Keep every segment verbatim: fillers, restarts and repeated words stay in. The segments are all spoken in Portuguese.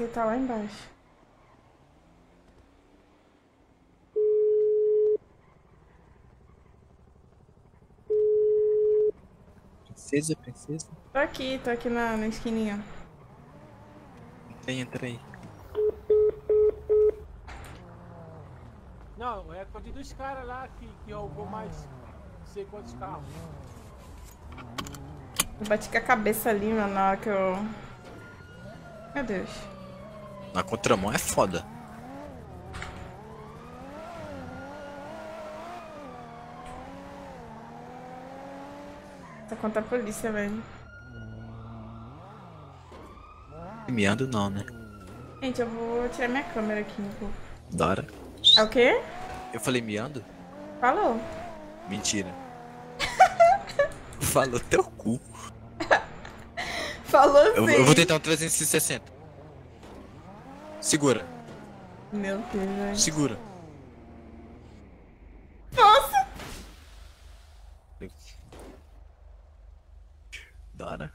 você tá lá embaixo. Princesa, princesa? Tô aqui, tô aqui na, na esquininha. Tem, entra aí. Não, é a quantidade dos caras lá que, que roubou mais não sei quantos carros. Eu bati com a cabeça ali, mano, na hora que eu... Meu Deus. Na contramão é foda. Tá contra a polícia, velho. Me ando não, né? Gente, eu vou tirar minha câmera aqui um pouco. Dora. É o quê? Eu falei miando? Falou. Mentira. Falou teu cu. Falou sim. Eu, eu vou tentar um trezentos e sessenta. Segura. Meu Deus, velho. Segura. Nossa. Dora.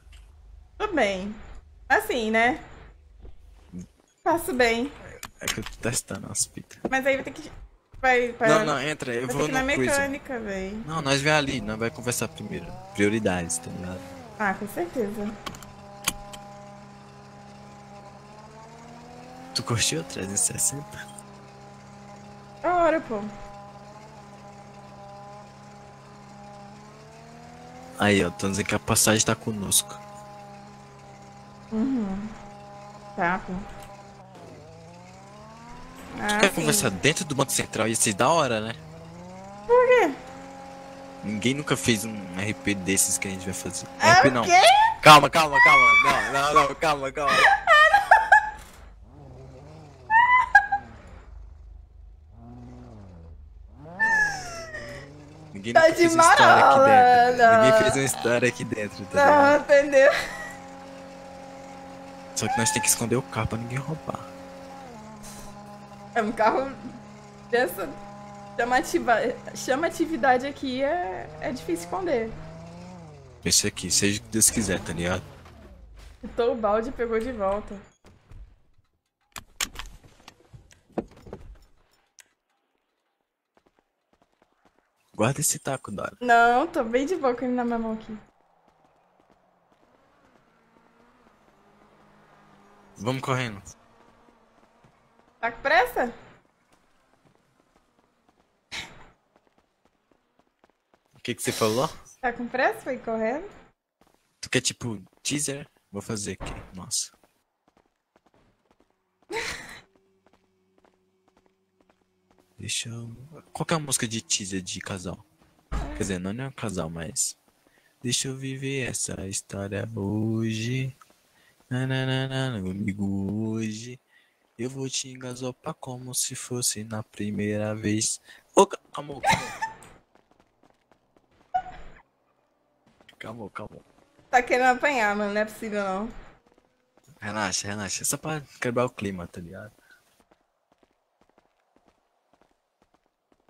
Tô bem. Assim, né? Faço bem. É que eu tô testando as pitas. Mas aí vai ter que... Vai, vai... Não, não, entra. Eu vai vou na mecânica, velho. Não, nós vem ali. Nós vai conversar primeiro. Prioridades, tá ligado? Ah, com certeza. Tu curtiu trezentos e sessenta? Da hora, pô. Aí, ó. Tô dizendo que a passagem tá conosco. Uhum. Tá, pô. Ah, tu quer sim. Conversar dentro do Banco Central, ia ser da hora, né? Por quê? Ninguém nunca fez um R P desses que a gente vai fazer. Ah, R P não. Quê? Calma, calma, calma. Não, não, não, calma, calma. Ah, não. Ninguém tá nunca de fez marola, uma história aqui dentro. Não. Ninguém fez uma história aqui dentro, tá ligado? Não, entendeu? Só que nós temos que esconder o carro pra ninguém roubar. É um carro dessa chamatividade aqui é, é difícil esconder. Esse aqui, seja o que Deus quiser, tá ligado? Então o balde pegou de volta. Guarda esse taco, Dora. Não, tô bem de boa com ele na minha mão aqui. Vamos correndo. Tá com pressa? O que que você falou? Tá com pressa? Foi correndo? Tu quer tipo teaser? Vou fazer aqui, nossa. Deixa eu... Qual que é a música de teaser de casal? Quer dizer, não é um casal, mas... Deixa eu viver essa história hoje. Nananana, comigo hoje. Eu vou te engasopar como se fosse na primeira vez. Ô, calma, calma. Calma, calma. Tá querendo apanhar, mano. Não é possível, não. Relaxa, relaxa. É só pra quebrar o clima, tá ligado?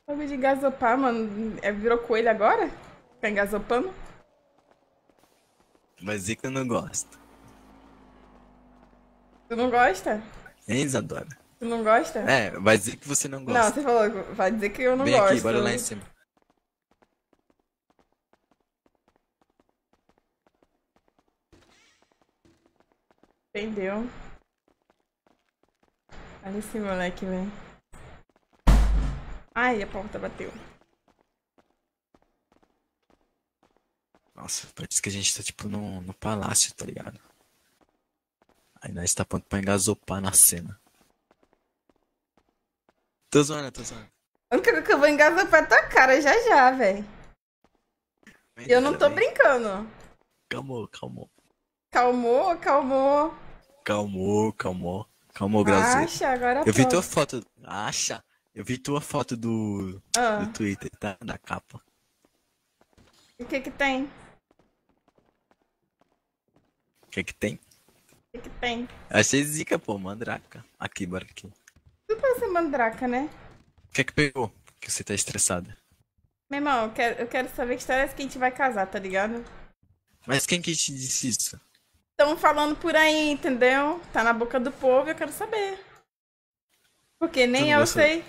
Eu vou te engasopar, mano. É, virou coelho agora? Tá engasopando? Mas é que eu não gosto. Tu não gosta? É, Isadora. Tu não gosta? É, vai dizer que você não gosta. Não, você falou, vai dizer que eu não gosto. Vem aqui, bora lá em cima. Entendeu? Olha esse moleque, velho. Ai, a porta bateu. Nossa, parece que a gente tá tipo no, no palácio, tá ligado? Aí nós tá pronto pra engasopar na cena. Tô zoando, tô zoando. A única coisa que eu vou engasopar é tua cara já já, velho. E eu não tô véio. Brincando. Calmou, calmou. Calmou, calmou. Calmou, calmou. Calmou, Grazi. Acha, agora eu vi tua foto. Acha? Eu vi tua foto do, ah. do Twitter, tá? Da capa. O que que tem? O que que tem? Que tem? Achei zica, pô, mandraca. Aqui, bora aqui. Tu pode ser mandraca, né? O que é que pegou? Que você tá estressada. Meu irmão, eu quero, eu quero saber que história é que a gente vai casar, tá ligado? Mas quem que te disse isso? estão falando por aí, entendeu? Tá na boca do povo e eu quero saber. Porque nem eu sei.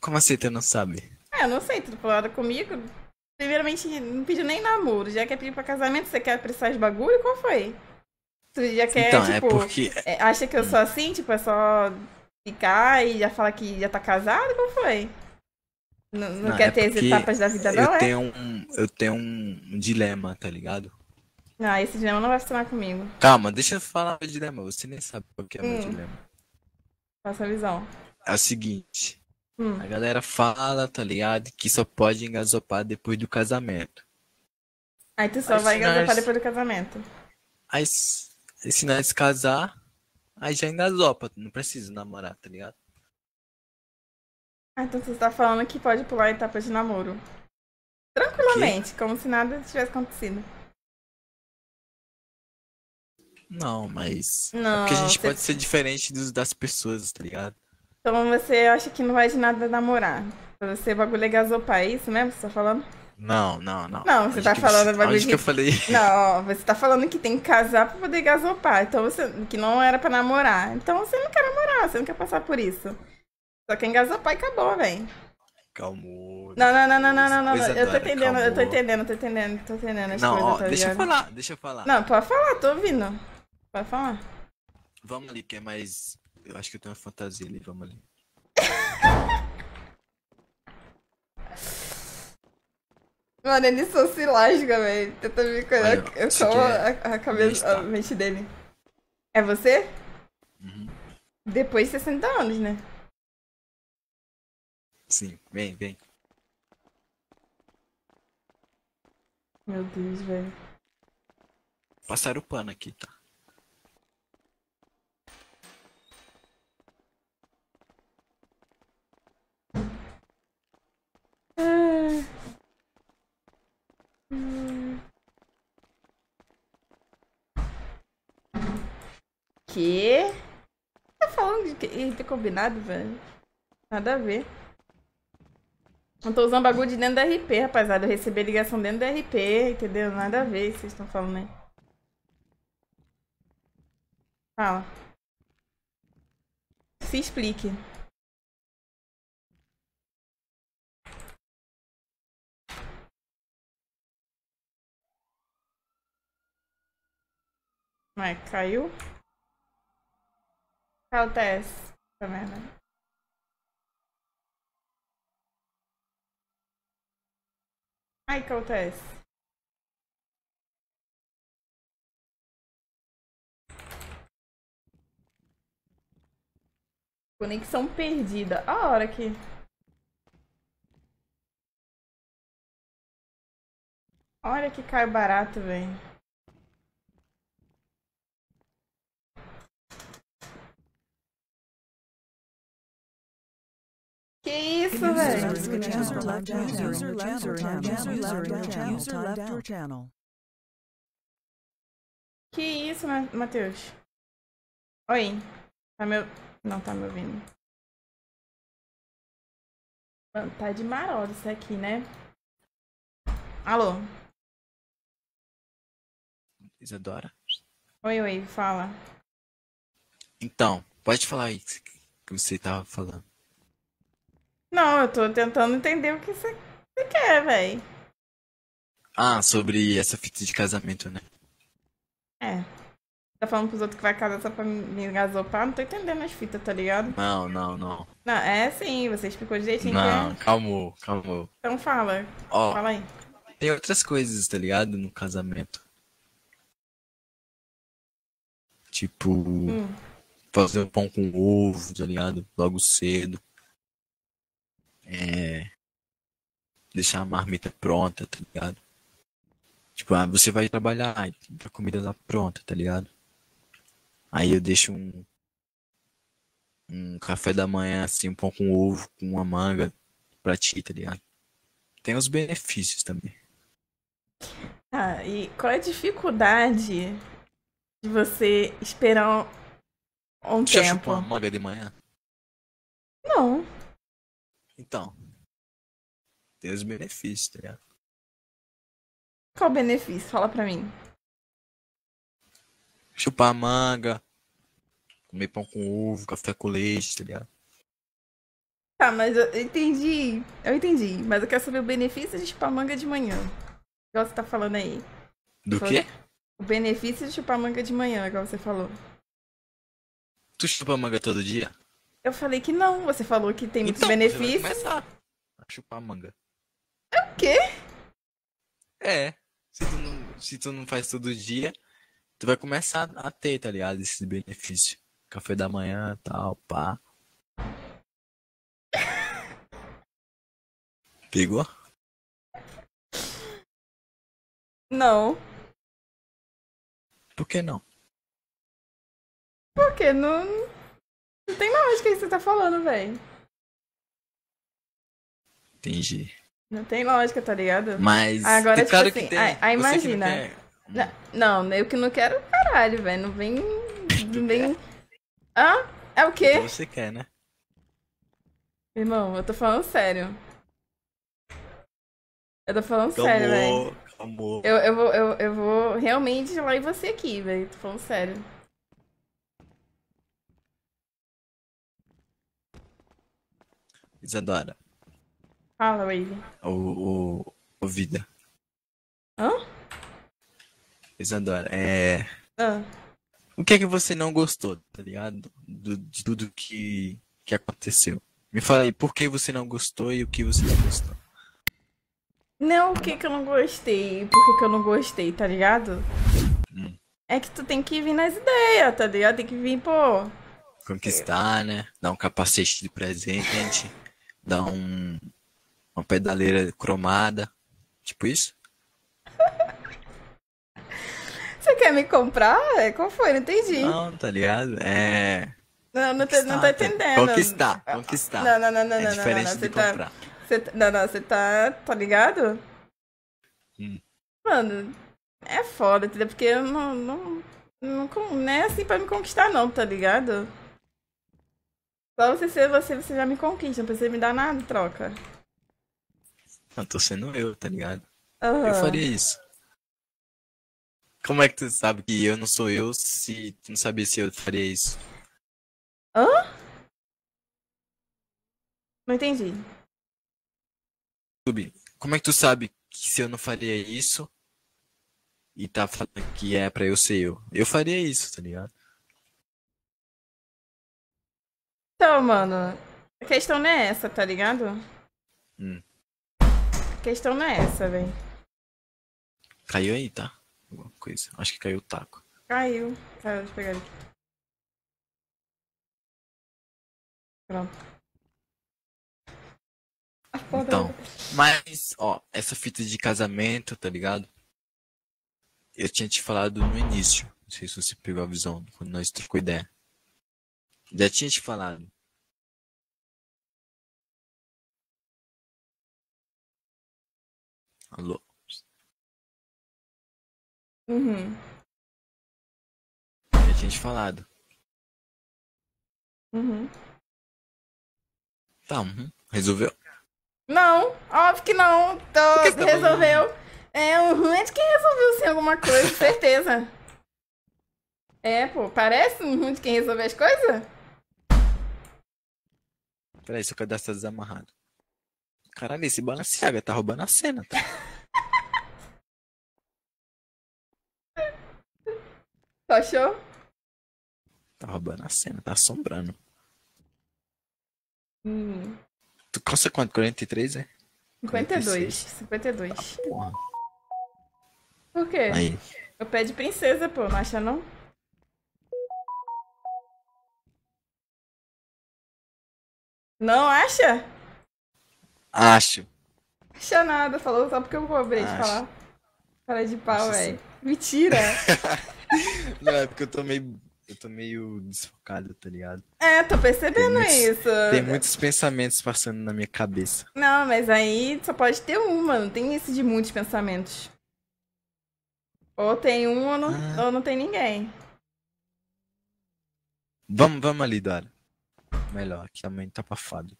Como assim tu não sabe? É, eu não sei, tu falou comigo. Primeiramente, não pediu nem namoro. Já quer pedir pra casamento, você quer apressar de bagulho? Qual foi? Tu já quer, então, tipo, é porque... é, acha que eu sou assim? Tipo, é só ficar e já falar que já tá casado? Qual foi? Não, não, não quer é ter as etapas da vida dela? Eu tenho, um, eu tenho um dilema, tá ligado? Ah, esse dilema não vai funcionar comigo. Calma, deixa eu falar o dilema. Você nem sabe qual que é o hum. meu dilema. Passa a visão. É o seguinte. Hum. A galera fala, tá ligado? Que só pode engasopar depois do casamento. Aí tu só aí vai engasopar nós... depois do casamento. Aí se nós casar, aí já engasopa. Não precisa namorar, tá ligado? Ah, então você tá falando que pode pular a etapa de namoro. Tranquilamente, que? Como se nada tivesse acontecido. Não, mas... Não, é porque a gente você... pode ser diferente dos, das pessoas, tá ligado? Então você acha que não vai de nada namorar. Pra você, o bagulho é gasopar, é isso mesmo que você tá falando? Não, não, não. Não, você onde tá falando você... bagulho... Onde que eu falei? Não, você tá falando que tem que casar pra poder gasopar. Então você... Que não era pra namorar. Então você não quer namorar, você não quer passar por isso. Só quem gasopar e acabou, velho. Calmou. Não, não, não, não, não, não, não. Eu tô entendendo, eu tô entendendo, eu tô entendendo, tô entendendo as não, coisas. Não, deixa eu falar, deixa eu falar. Não, pode falar, tô ouvindo. Pode falar. Vamos ali, que é mais... Eu acho que eu tenho uma fantasia ali, vamos ali. Mano, ele só se lasca, velho. Tenta me cuidar. Eu só a, a cabeça, a mente dele. É você? Uhum. Depois de sessenta anos, né? Sim, vem, vem. Meu Deus, velho. Passaram o pano aqui, tá? Que? Tá falando de que ter combinado, velho? Nada a ver. Eu tô usando bagulho de dentro da R P, rapaziada. Eu recebi ligação dentro da R P, entendeu? Nada a ver, vocês estão falando aí. Fala. Se explique. Ué, caiu? Acontece. Tá merda. Ai, acontece. Conexão perdida. A hora que... Olha que cai barato, velho. Que isso, velho? Que isso, Matheus? Oi. Tá meu... Não tá me ouvindo. Tá de marola isso aqui, né? Alô? Isadora? Oi, oi. Fala. Então, pode falar aí que você tava falando. Não, eu tô tentando entender o que você quer, véi. Ah, sobre essa fita de casamento, né? É. Tá falando pros outros que vai casar só pra me engasopar? Não tô entendendo as fitas, tá ligado? Não, não, não. Não, é sim, você explicou direitinho. Não, que... calmou, calmou. Então fala. Ó, fala aí. Tem outras coisas, tá ligado? No casamento. Tipo, hum. fazer um pão com ovo, tá ligado? Logo cedo. É... Deixar a marmita pronta, tá ligado? Tipo, ah, você vai trabalhar, a comida lá pronta, tá ligado? Aí eu deixo um... Um café da manhã, assim, um pão com ovo, com uma manga pra ti, tá ligado? Tem os benefícios também. Ah, e qual é a dificuldade de você esperar um, um tempo? Já chupou uma manga de manhã? Não. Então, tem os benefícios, tá ligado? Qual benefício? Fala pra mim. chupar manga, comer pão com ovo, café com leite, tá ligado? Tá, mas eu entendi. Eu entendi. Mas eu quero saber o benefício de chupar manga de manhã. Igual você tá falando aí. Do Só quê? O benefício de chupar manga de manhã, igual você falou. Tu chupa manga todo dia? Eu falei que não. Você falou que tem muitos então, benefícios. Você vai começar a chupar manga. É o quê? É. Se tu não, se tu não faz todo dia, tu vai começar a ter, tá ligado? Esse benefício. Café da manhã, tal, pá. Pegou? Não. Por que não? Porque não... Não tem lógica isso que você tá falando, velho. Entendi. Não tem lógica, tá ligado? Mas... Agora, tipo claro assim... Aí imagina. Não, não, eu que não quero caralho, velho. Não vem... Não vem... Ah, é o quê? Então você quer, né? Irmão, eu tô falando sério. Eu tô falando calma, sério, velho. Eu, eu, vou, eu, eu vou realmente lá em você aqui, velho. Tô falando sério. Isadora. Fala, Wave. O, o, o vida. Hã? Isadora, é... Ah. O que é que você não gostou, tá ligado? Do, de tudo que, que aconteceu. Me fala aí, por que você não gostou e o que você não gostou? Não, o que que eu não gostei, por que que eu não gostei, tá ligado? Hum. É que tu tem que vir nas ideias, tá ligado? Tem que vir, pô... Conquistar, eu... né? Dar um capacete de presente, dar um... Uma pedaleira cromada, tipo isso? Você quer me comprar? Qual foi? Não entendi. Não, tá ligado? É... Não, não, te, não tá entendendo. Conquistar, conquistar. Não, não, não, não, é diferente não, não, não. de comprar. Tá... Cê, não, não, você tá, tá ligado? Hum. Mano, é foda, entendeu? Porque eu não, não, não, não é assim pra me conquistar não, tá ligado? Só você ser você, você já me conquista, não precisa me dar nada em troca. Não, tô sendo eu, tá ligado? Uhum. Eu faria isso. Como é que tu sabe que eu não sou eu se tu não sabia se eu faria isso? Hã? Não entendi. Como é que tu sabe que se eu não faria isso e tá falando que é pra eu ser eu? Eu faria isso, tá ligado? Então, mano, a questão não é essa, tá ligado? Hum. A questão não é essa, velho. Caiu aí, tá? Alguma coisa. Acho que caiu o taco. Caiu. Caiu, deixa eu pegar aqui. Pronto. Então, mas, ó, essa fita de casamento, tá ligado? Eu tinha te falado no início. Não sei se você pegou a visão quando nós trocou ideia. Já tinha te falado. Alô? Uhum. Já tinha te falado. Uhum. Tá, uhum. Resolveu? Não, óbvio que não. Tô... Resolveu. É, o ruim é de quem resolveu sim alguma coisa, certeza. É, pô, parece um ruim de quem resolve as coisas? Peraí, seu cadastro tá desamarrado. Caralho, esse Balenciaga tá roubando a cena, tá? Tá show? Tá roubando a cena, tá assombrando. Hum. Tu calça quanto? quarenta e três, é? cinquenta e dois. cinquenta e dois. Ah, porra. Por quê? Aí. Eu pé de princesa, pô. Não acha, não? Não acha? Acho. Acha nada. Falou só porque eu cobrei de falar. Cara de pau, velho. Mentira. Não, é porque eu tô meio... Eu tô meio desfocado, tá ligado? É, tô percebendo tem muitos, isso. Tem muitos pensamentos passando na minha cabeça. Não, mas aí só pode ter um, mano. Tem isso de muitos pensamentos. Ou tem um ou não, ah. ou não tem ninguém. Vamos, vamos ali, Dora. Melhor, aqui também tá abafado.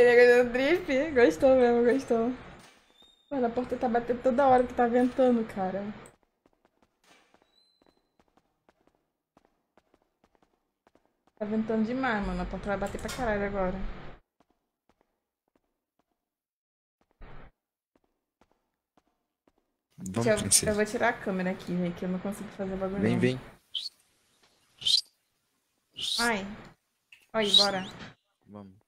Ele ganhou drift. Gostou mesmo, gostou. Mano, a porta tá batendo toda hora que tá ventando, cara. Tá ventando demais, mano. A porta vai bater pra caralho agora. Vamos, eu, eu vou tirar a câmera aqui, né? Que eu não consigo fazer bagulho. Vem, vem. Ai. Oi, bora. Vamos.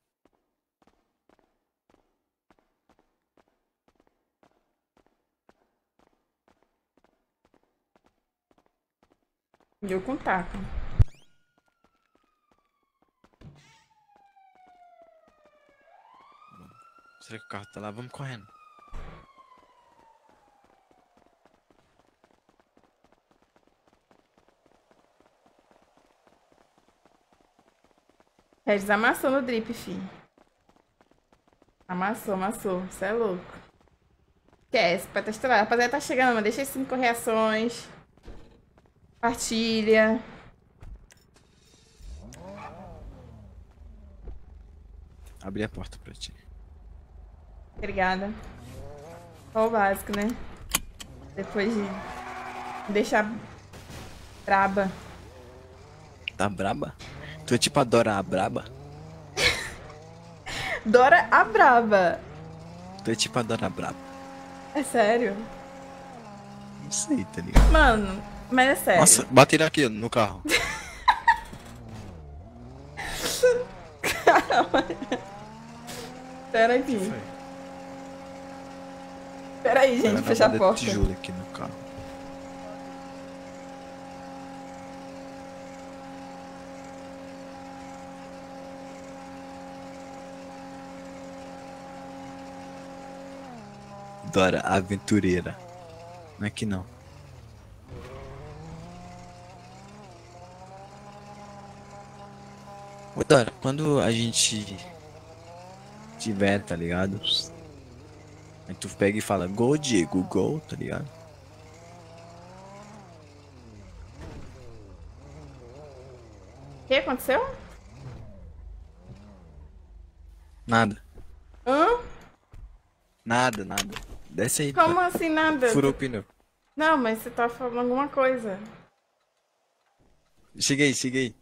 Deu com taco. Será que o carro tá lá? Vamos correndo. Regis amassou no drip, fi. Amassou, amassou. Isso é louco. Esquece, pra testar. Rapaziada, tá chegando, mas deixa as cinco reações. Compartilha. Abri a porta pra ti. Obrigada. Só o básico, né? Depois de deixar braba. Tá braba? Tu é tipo a Dora a braba? Dora a braba. Tu é tipo a Dora a braba. É sério? Não sei, tá ligado? Mano... Mas é sério. Nossa, bateram aqui no carro. Caramba. Pera aqui. Pera aí, gente, pera, fechar a porta. Tijolo aqui no carro. Dora, aventureira. Não é que não. Ô Dora, quando a gente tiver, tá ligado? Aí tu pega e fala, gol Diego, gol, tá ligado? O que aconteceu? Nada. Hã? Nada, nada. Desce aí. Como pra... assim nada? Furou o pneu. Não, mas você tá falando alguma coisa. Cheguei, cheguei.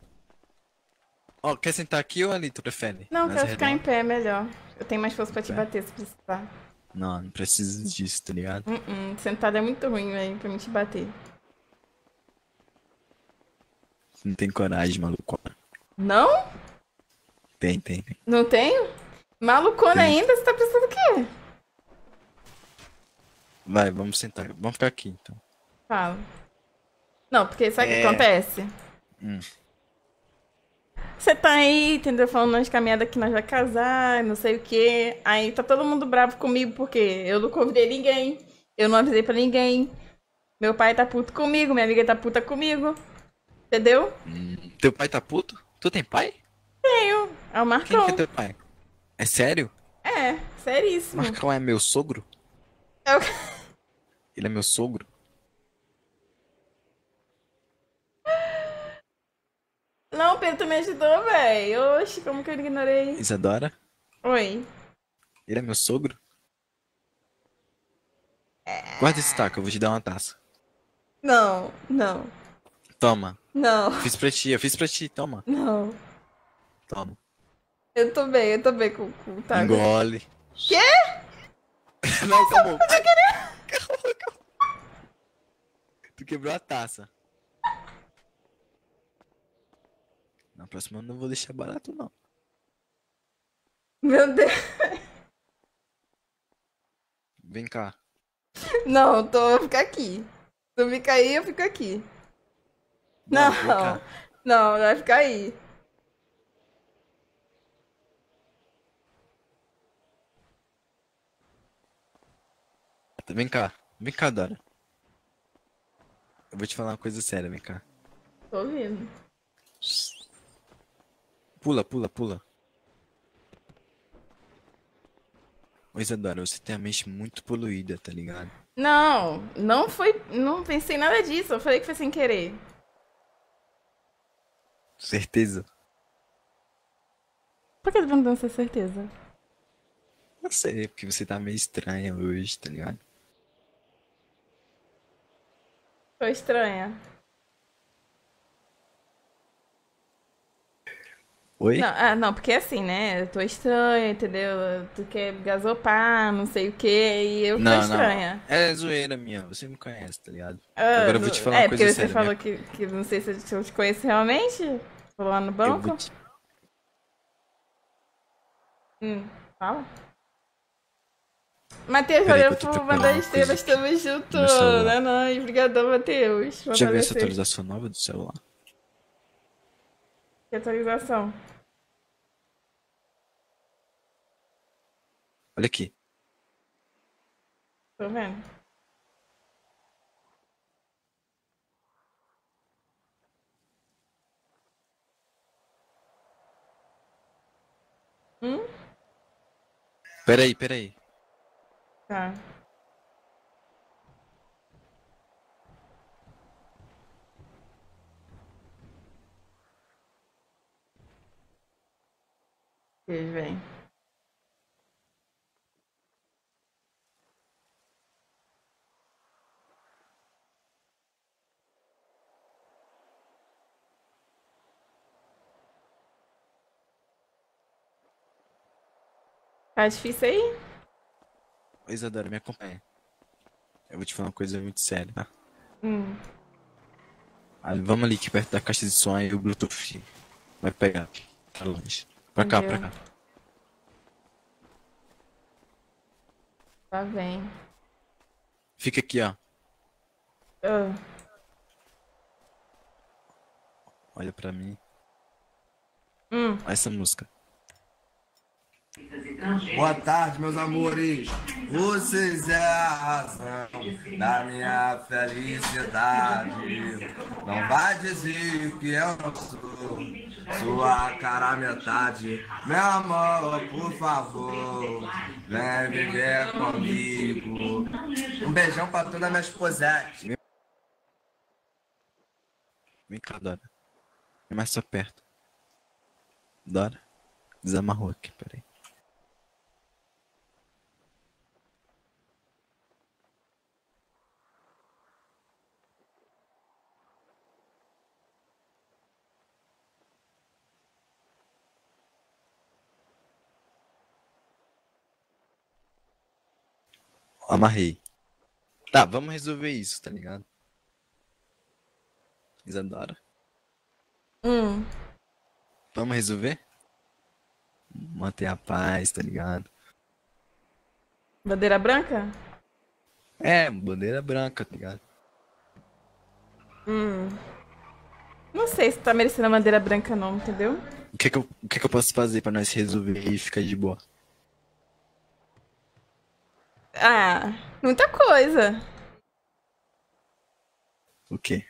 Ó, oh, quer sentar aqui ou ali tu prefere? Não, nas quero redondas? Ficar em pé, melhor. Eu tenho mais força pra te bater se precisar. Não, não preciso disso, tá ligado? Uh-uh. Sentado é muito ruim, velho, pra mim te bater. Não tem coragem, malucona. Não? Tem, tem. Não tenho? Malucona tem. Ainda? Você tá pensando o quê? Vai, vamos sentar. Vamos ficar aqui, então. Fala. Não, porque sabe o é... que acontece? Hum. Você tá aí, entendeu? Falando nas caminhadas que nós vai casar, não sei o que. Aí tá todo mundo bravo comigo porque eu não convidei ninguém. Eu não avisei pra ninguém. Meu pai tá puto comigo, minha amiga tá puta comigo. Entendeu? Hum, teu pai tá puto? Tu tem pai? Tenho. É o Marcão. Quem que é teu pai? É sério? É, seríssimo. Marcão é meu sogro? É o... Ele é meu sogro? Não, Pedro, tu me ajudou, velho. Oxe, como que eu ignorei? Isadora? Oi. Ele é meu sogro? É... Guarda esse taco, eu vou te dar uma taça. Não, não. Toma. Não. Fiz pra ti, eu fiz pra ti, toma. Não. Toma. Eu tô bem, eu tô bem com, com o taco. Engole. Quê? Não, acabou. Ai, acabou, acabou. Tu quebrou a taça. Na próxima eu não vou deixar barato, não. Meu Deus. Vem cá. Não, tô, eu ficar aqui. Se tu ficar aí, eu fico aqui. Não, não, não, vai ficar aí. Vem cá, vem cá, Dora. Eu vou te falar uma coisa séria, vem cá. Tô ouvindo. Pula, pula, pula. Ô Isadora, você tem a mente muito poluída, tá ligado? Não, não foi... Não pensei nada disso, eu falei que foi sem querer. Certeza? Por que eu tô perguntando essa certeza? Não sei, porque você tá meio estranha hoje, tá ligado? Tô estranha. Oi? Não, ah, não, porque assim, né? Eu tô estranha, entendeu? Tu quer gasopar, não sei o quê, e eu tô Não, não. estranha. É zoeira minha, você me conhece, tá ligado? Ah, Agora eu vou te não- falar uma é, coisa porque você séria, minha. falou que, que não sei se eu se eu te conheço realmente. Falou lá no Eu vou banco? te... Hum, fala. Matheus, Peraí valeu que eu tô por procurando mandar uma coisa estrelas, aqui tamo junto. no meu celular. Não, não, obrigado, Matheus. Vou Já viu essa aparecer. atualização nova do celular? Que atualização. Olha aqui. Tô vendo. Hum? Peraí, peraí. Tá. Eles vêm. Tá difícil aí? Ô, Isadora, me acompanha. Eu vou te falar uma coisa muito séria, tá? Hum. Ah, vamos ali, que perto da caixa de som aí, o Bluetooth. Vai pegar. Pra longe. Pra cá, pra Deu. cá. Lá vem. Fica aqui, ó. Ah, Olha pra mim. hum. Olha essa música. Boa tarde, meus amores. Vocês é a razão da minha felicidade. Não vai dizer que eu não sou sua cara metade. Meu amor, por favor, vem viver comigo. Um beijão pra toda minha esposete. Vem, vem cá, Dora. Vem mais só perto. Dora, desamarrou aqui, peraí. Amarrei. Tá, vamos resolver isso, tá ligado? Isadora. Hum. Vamos resolver? Manter a paz, tá ligado? Bandeira branca? É, bandeira branca, tá ligado? Hum. Não sei se tá merecendo a bandeira branca não, entendeu? O que que eu, o que que eu posso fazer pra nós resolver e ficar de boa? Ah, muita coisa. O quê?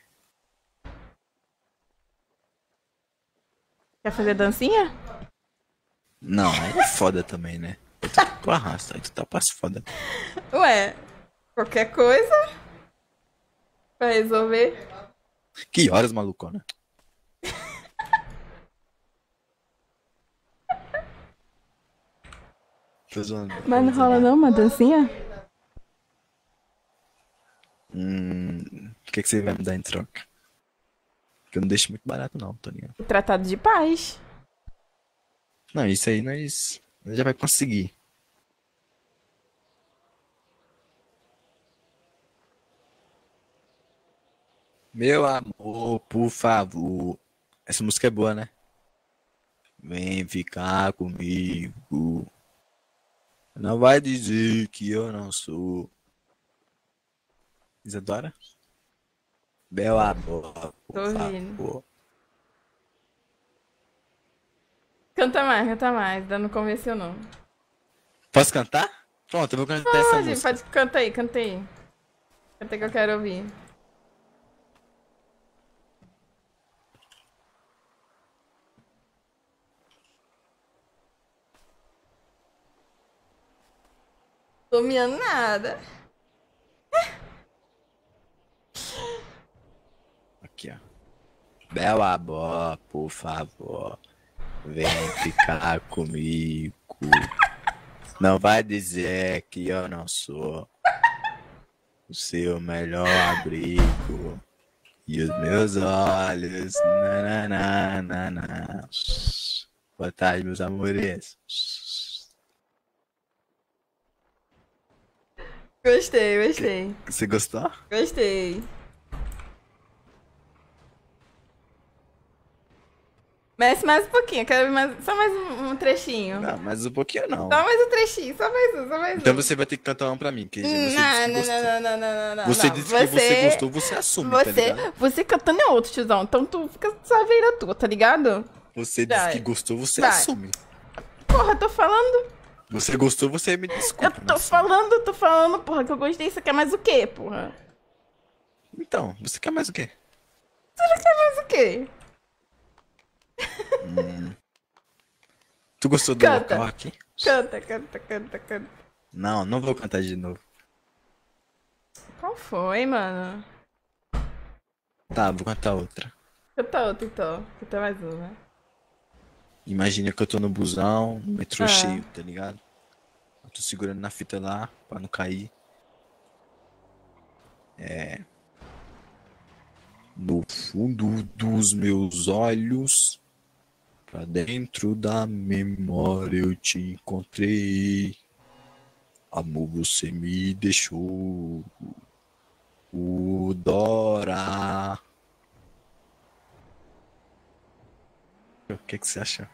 Quer fazer dancinha? Não, aí é foda também, né? Aí tu tá com arrasta, aí tu tá passo foda. Ué, qualquer coisa pra resolver. Que horas, malucona? Tô zoando, Mas não tô rola zoando. não uma dancinha? Hum, o que que você vai me dar em troca? Porque eu não deixo muito barato não, tô ligado? O Tratado de Paz. Não, isso aí nós, nós já vai conseguir. Meu amor, por favor. Essa música é boa, né? Vem ficar comigo. Não vai dizer que eu não sou. Isadora? Meu amor, Tô por ouvindo. favor. Canta mais, canta mais. Ainda não convenceu não. Posso cantar? Pronto, eu vou cantar essa Pode, música. pode, canta aí, canta aí. Canta que eu quero ouvir. Tô miando nada. Aqui, ó. Meu amor, por favor. Vem ficar comigo. Não vai dizer que eu não sou o seu melhor abrigo e os meus olhos, nananana, nanana. Boa tarde, meus amores. Gostei, gostei. Você gostou? Gostei. Mexe mais um pouquinho, quero ver mais, só mais um, um trechinho. Não, mais um pouquinho não. Só mais um trechinho, só mais um, só mais um. Então você vai ter que cantar um pra mim, que você não, disse que gostou. Não, não, não, não, não, você não. Disse você... que você gostou, você assume, você, tá ligado? Você cantando é outro, tiozão, então tu fica só veio na tua, tá ligado? Você disse que gostou, você vai. Assume. Porra, tô falando... Você gostou, você me desculpa. Eu tô falando, eu tô falando, porra, que eu gostei, você quer mais o quê, porra? Então, você quer mais o quê? Você não quer mais o quê? Hum. Tu gostou do canta. Local aqui? Canta, canta, canta, canta. Não, não vou cantar de novo. Qual foi, mano? Tá, vou cantar outra. Canta outra então, canta mais uma. Imagina que eu tô no busão, no metrô ah. cheio, tá ligado? Eu tô segurando na fita lá, pra não cair. É... Do fundo dos meus olhos, pra dentro da memória eu te encontrei. Amor, você me deixou. O Dora. O que, que você acha?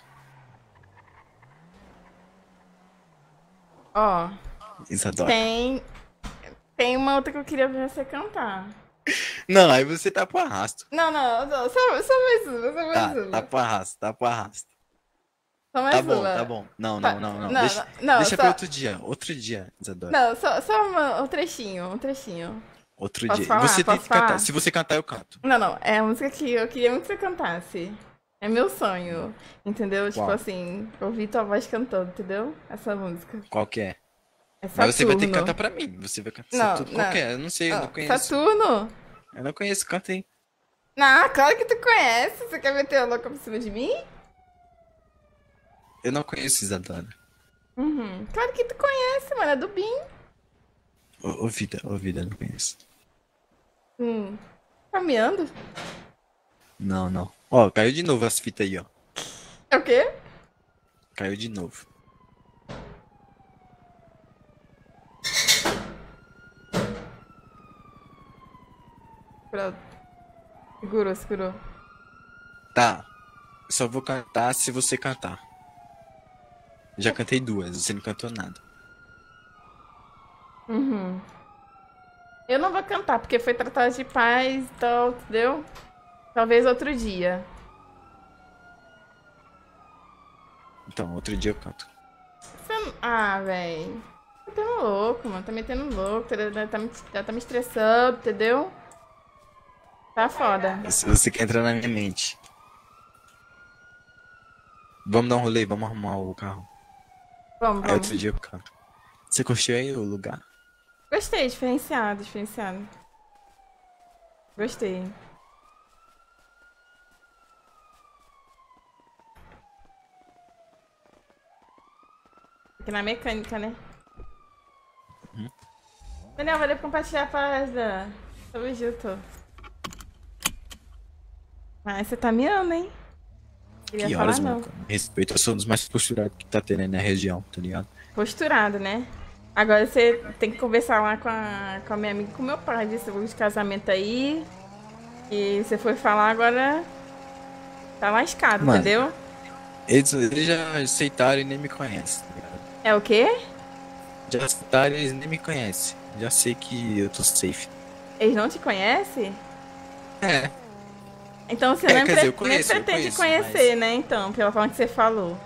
Ó, oh, tem... tem uma outra que eu queria ver você cantar. Não, aí você tá pro arrasto. Não, não, não só, só mais uma, só mais tá, uma. Tá pro arrasto, tá pro arrasto. Só mais tá bom, uma. Tá bom. Não, não, não, não. não deixa não, deixa só... pra outro dia, outro dia, Isadora. Não, só, só uma, um trechinho, um trechinho. Outro posso dia. Falar? Você posso tem que falar? Cantar. Se você cantar, eu canto. Não, não, é a música que eu queria muito que você cantasse. É meu sonho, entendeu? Qual? Tipo assim, ouvir tua voz cantando, entendeu? Essa música. Qual que é? É Saturno. Mas você vai ter que cantar pra mim. Você vai cantar não, Saturno. Não. Qual que é? Eu não sei, eu oh, não conheço. Saturno? Eu não conheço, canta aí. Não, claro que tu conhece. Você quer meter a louca por cima de mim? Eu não conheço, Isadora. Uhum. Claro que tu conhece, mano. É do Bim. Ô, ô vida, ô vida, eu não conheço. Hum. Caminhando? Não, não. Ó, caiu de novo as fitas aí, ó. É o quê? Caiu de novo. Pronto. Segurou, segurou. Tá. Só vou cantar se você cantar. Já cantei duas, você não cantou nada. Uhum. Eu não vou cantar, porque foi tratado de paz e tal, entendeu? Talvez outro dia. Então, outro dia eu canto. Você... Ah, véi. Tá metendo louco, mano. Tá metendo louco. Tá me, tá me estressando, entendeu? Tá foda. Você, você quer entrar na minha mente. Vamos dar um rolê, vamos arrumar o carro. Vamos, vamos. Aí outro dia eu canto. Você curtiu aí o lugar? Gostei, diferenciado, diferenciado. Gostei. Na mecânica, né? Hum? Daniel, valeu por compartilhar para essa. Tamo junto. Mas você tá me amando, hein? Queria que horas, falar, mano? Não. Respeito, eu sou um dos mais posturados que tá tendo na região, tá ligado? Posturado, né? Agora você tem que conversar lá com a, com a minha amiga e com o meu pai. Desse de casamento aí. E você foi falar agora. Tá lascado, mano, entendeu? Eles, eles já aceitaram e nem me conhecem, tá ligado? É o quê? Já aceitaram, eles nem me conhecem. Já sei que eu tô safe. Eles não te conhecem? É. Então você é, não pre conheço, pretende conheço, conhecer, mas... né? Então, pela forma que você falou.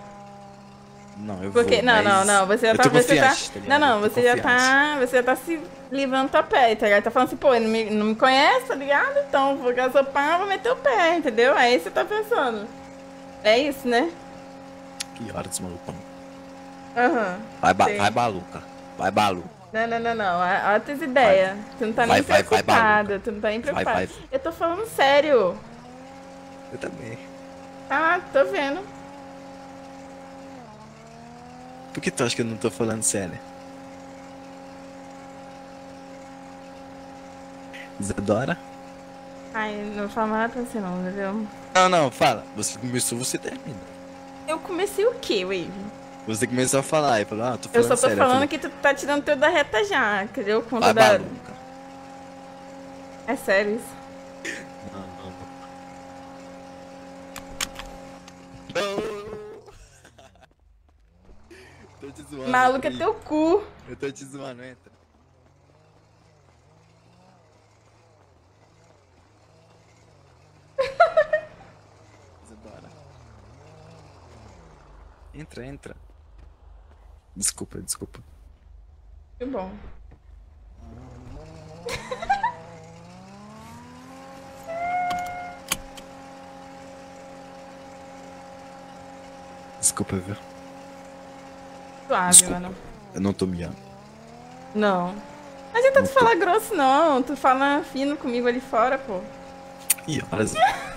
Não, eu Porque... vou, não, não, não. Você já tá. Você já... Tá não, não, você já tá. Você já tá se livrando do teu pé, tá ligado? Tá falando assim, pô, não me, não me conhece, tá ligado? Então, vou gasopar, vou meter o pé, entendeu? Aí você tá pensando. É isso, né? Que horas, maluco. Aham. Uhum, vai, ba vai baluca. Vai baluca. Não, não, não, não. Olha as tuas ideias. Tu não tá vai, nem vai, preocupada. Vai, tu não tá nem preocupada. Vai, vai. Eu tô falando sério. Eu também. Ah, tô vendo. Por que tu acha que eu não tô falando sério? Isadora? Ai, não vou falar nada pra você não, entendeu? Não, não, fala. Você começou, você termina. Eu comecei o quê, Wave? Você começou a falar e falou, ah, tô falando sério. Eu só tô sério, falando que tu tá tirando teu da reta já, entendeu? Quando ah, da... É sério isso? Não, não, não. Não. Tô te zoando. Maluco é teu cu. Eu tô te zoando, entra. Entra, entra. Desculpa, desculpa. Que bom. Desculpa, viu? Suave, desculpa, mano. Eu não tô miando. Não. Não adianta tu tô... falar grosso, não. Tu fala fino comigo ali fora, pô. Ih, olha.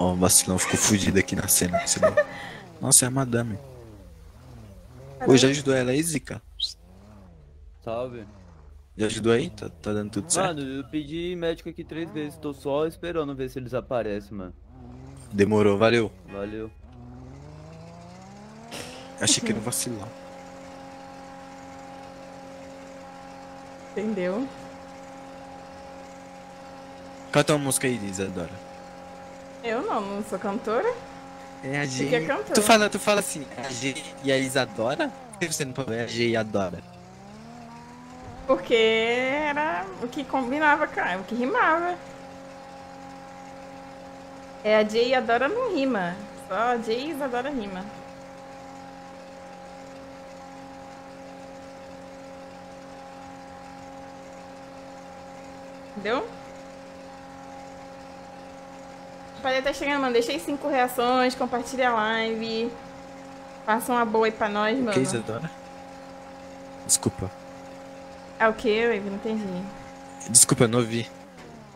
Ó, oh, vacilão, ficou fudido aqui na cena. Vacilão. Nossa, é a madame. Ô, já ajudou ela aí, Zica? Salve. Já ajudou aí? Tá, tá dando tudo certo? Mano, eu pedi médico aqui três vezes. Tô só esperando ver se eles aparecem, mano. Demorou, valeu. Valeu. Achei que era um vacilão. Entendeu? Canta uma música aí, Isadora. Eu não, não sou cantora. É a G. É cantora. Tu fala, tu fala assim, a G e a Isadora? Por que você não pode ver a G e a Dora? Porque era o que combinava, cara, o que rimava. É, a G e a Dora não rima. Só a G e a Isadora rima. Entendeu? Pode até chegar, mano. Deixa aí cinco reações, compartilha a live. Faça uma boa aí pra nós, mano. O que, Isadora? Desculpa. É o que, Wave? Não entendi. Desculpa, eu não ouvi.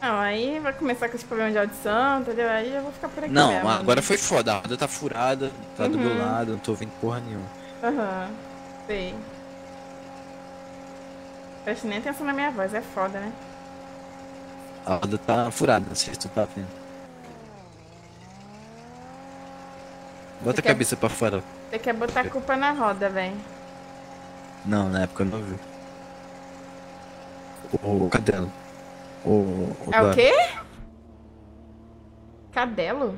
Não, aí vai começar com os problemas de audição, entendeu? Aí eu vou ficar por aqui. Não, mesmo, agora mano. Foi foda. A roda tá furada, tá uhum. do meu lado, não tô ouvindo porra nenhuma. Aham, uhum. Sei. Preste nem atenção na minha voz, é foda, né? A roda tá furada, não sei se tu tá vendo. Bota a cabeça pra fora. Você quer botar a culpa na roda, velho. Não, na época eu não vi. O cadelo. O, o é o quê? Cadelo?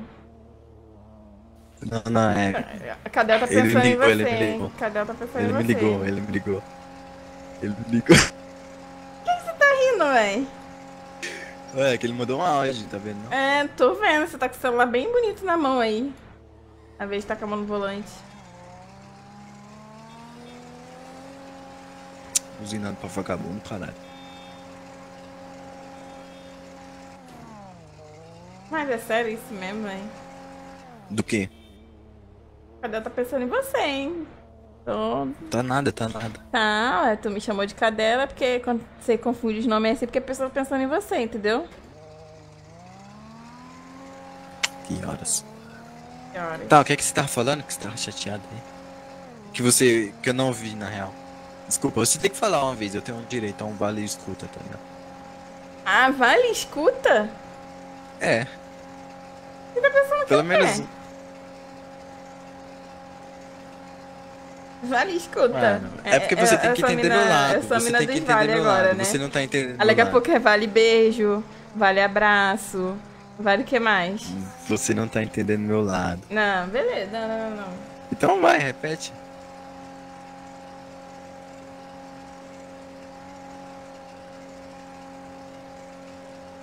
Não, não, é... Cadelo tá pensando ligou, em você, hein? Cadelo tá pensando ele em você. Ele me ligou, ele me ligou. Ele me ligou. Por que você tá rindo, velho? Ué, é que ele mandou uma áudio, tá vendo? Não? É, tô vendo. Você tá com o celular bem bonito na mão aí. A vez tá com a mão no volante. Buzinando pra vagabundo, caralho. Mas é sério isso mesmo, hein? Do quê? Cadela tá pensando em você, hein? Tô... Tá nada, tá nada. Tá, tu me chamou de cadela porque quando você confunde os nomes assim, porque a pessoa tá pensando em você, entendeu? Que horas? Tá, o que é que você tava falando? Que você tava chateado aí? Que você... que eu não vi, na real. Desculpa, você tem que falar uma vez. Eu tenho um direito a um vale escuta, tá ligado? Ah, vale escuta? É. Você tá pensando pelo que menos... é? Vale escuta. Mano, é porque você é, tem que entender mina, o lado. Você mina tem que entender vale o lado. Agora, né? Você não tá entendendo o lado. Daqui a pouco é vale beijo, vale abraço... Vale o que mais? Você não tá entendendo meu lado. Não, beleza, não, não, não. Então vai, repete.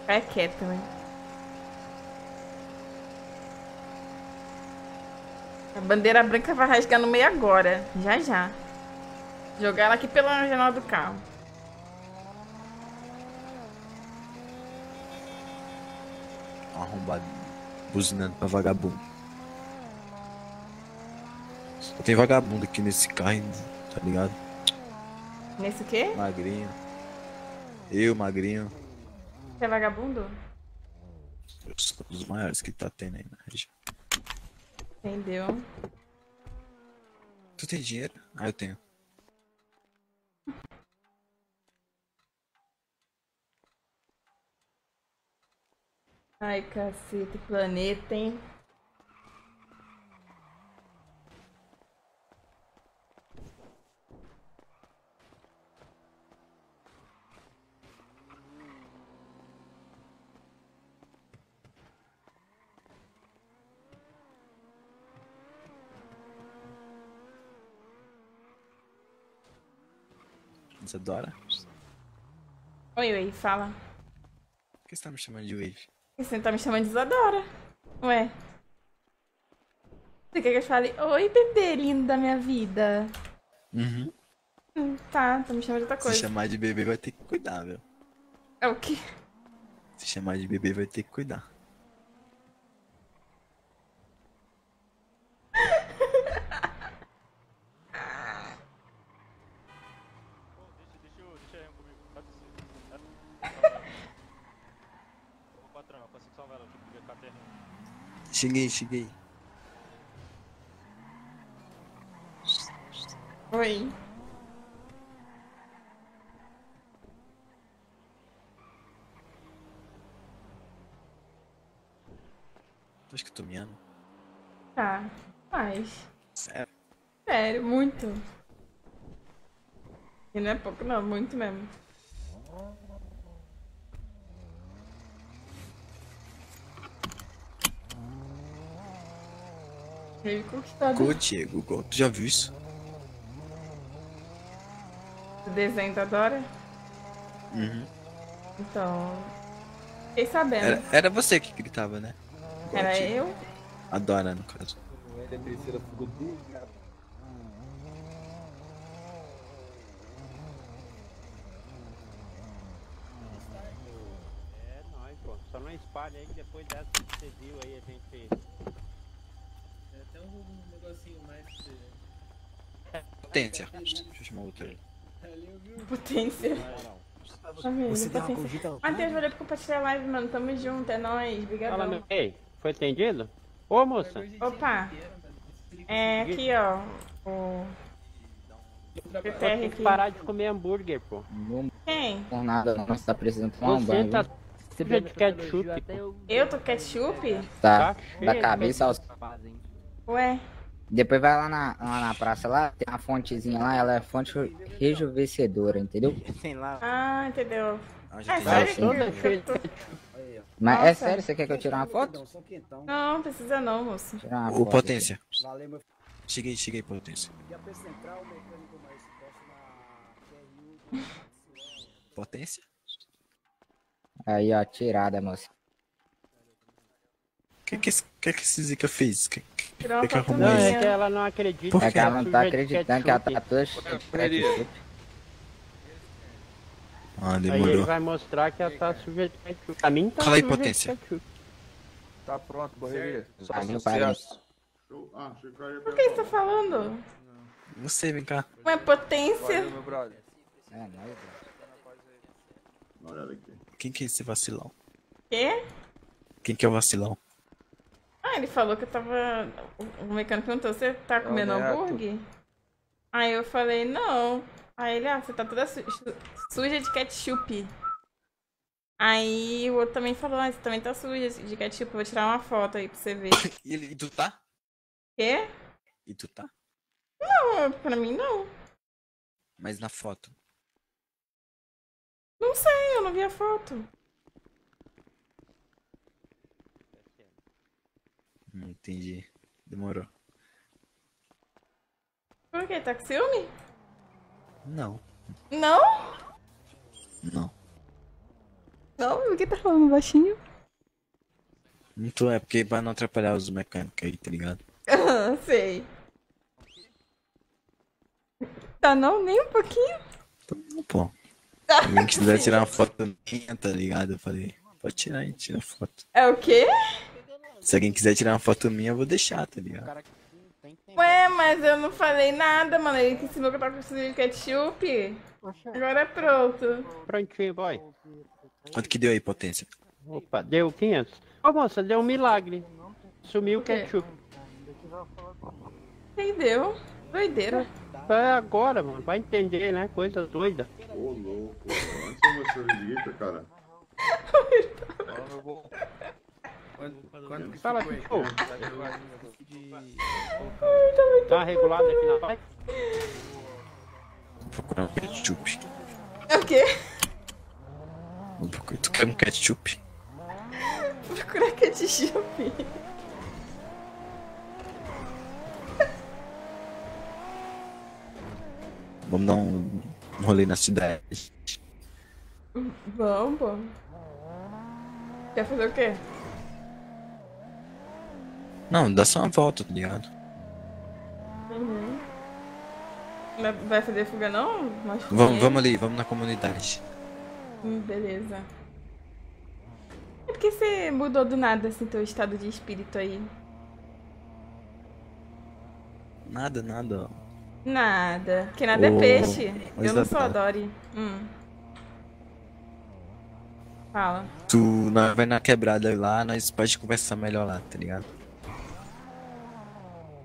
É quieto também. A bandeira branca vai rasgar no meio agora, já já. Jogar ela aqui pela janela do carro. Arrombado, buzinando pra vagabundo. Só tem vagabundo aqui nesse carro, tá ligado? Nesse quê? Magrinho. Eu, magrinho. Você é vagabundo? Eu sou um dos maiores que tá tendo aí na região. Entendeu? Tu tem dinheiro? Ah, eu tenho. Ai, cacete, planeta, hein? Você adora? Oi, Wave, fala. Por que você tá me chamando de Wave? Você não tá me chamando de Isadora. Ué. Você quer que eu fale, oi, bebê lindo da minha vida? Uhum. Tá, tá me chamando de outra coisa. Se chamar de bebê vai ter que cuidar, viu? É o quê? Se chamar de bebê vai ter que cuidar. Cheguei, cheguei. Oi. Acho que eu tô me amando. Tá, mas... Sério? Sério, muito. E não é pouco não, muito mesmo. Gol, Diego, gol. Tu já viu isso? O desenho da Dora? Uhum. Então... Fiquei sabendo. Era, era você que gritava, né? Gol, era Diego. Eu? A Dora, no caso. Era a terceira fuga dele, cara. É nóis, pô. Só não espalha aí que depois dessa que você viu aí a gente... Até um negocinho mais... Potência. Deixa eu chamar outro aí. Potência. Você deu uma corrida... Matheus, valeu por compartilhar a live, mano. Tamo junto, é nóis. Obrigadão. Ei, foi atendido? Ô, moça. Opa. É aqui, ó. O... Eu tenho que parar de comer hambúrguer, pô. Quem? Não nada, nós tá precisando tomar um banho. Você precisa de ketchup. Eu tô ketchup? Tá. Da cabeça aos... Ué? Depois vai lá na, lá na praça, lá tem uma fontezinha lá, ela é fonte rejuvenescedora, entendeu? Sei lá. Ah, entendeu. É sério? Mas é sério, você quer que eu tire uma foto? Não, precisa não, moço. O Potência. Cheguei, cheguei, Potência. Potência? Aí, ó, tirada, moça. O que, que, que esse Zika fez? Que, que, que, que arrumou isso? É que ela não acredita. Por que ela não tá acreditando que ela tá toda cheia de ketchup? Ah, demorou. Aí ele vai mostrar que ela tá sujeita de ketchup. A mim tá sujeita de Potência. Tá pronto, correria. Só a mim parece. Por que você tá falando? Não sei, vem cá. Não é Potência? É, não é, brother. Quem que é esse vacilão? Quê? Quem que é o vacilão? Ah, ele falou que eu tava... O mecânico perguntou, você tá comendo hambúrguer? Aí eu falei, não. Aí ele, ah, você tá toda su suja de ketchup. Aí o outro também falou, ah, você também tá suja de ketchup, eu vou tirar uma foto aí pra você ver. E, ele, e tu tá? Quê? E tu tá? Não, pra mim não. Mas na foto? Não sei, eu não vi a foto. Entendi. Demorou. Por que? Tá com ciúme? Não. Não? Não. Não? Por que tá falando baixinho? Não tô, é porque pra não atrapalhar os mecânicos aí, tá ligado? Ah, sei. Tá não? Nem um pouquinho? Tô não, pô. Alguém quiser tirar uma foto minha, tá ligado? Eu falei, pode tirar aí, tira a foto. É o quê? Se alguém quiser tirar uma foto minha, eu vou deixar, tá ligado? Ué, mas eu não falei nada, mano. Ele que ensinou que eu tava com sujeira de ketchup. Agora é pronto. Prontinho, boy. Quanto que deu aí, potência? Opa, deu quinhentos. Ô, oh, moça, deu um milagre. Sumiu o ketchup. Entendeu? Doideira. É agora, mano. Vai entender, né? Coisa doida. Ô, oh, louco. Antes eu vou servir, cara. Quando fala aqui, pô. Tá regulado aqui na paz? Vou procurar um ketchup. É o quê? Tu quer um ketchup? Vou procurar ketchup. Vamos dar um rolê na cidade. Vamos, pô. Quer fazer o quê? Não, dá só uma volta, tá ligado? Uhum. Vai fazer fuga não? Vamos, vamos ali, vamos na comunidade. Hum, beleza. É porque você mudou do nada, assim, teu estado de espírito aí? Nada, nada. Nada. Porque nada oh, é peixe. Eu não sou a Dori. Hum. Fala. Tu nós vai na quebrada lá, nós pode conversar melhor lá, tá ligado?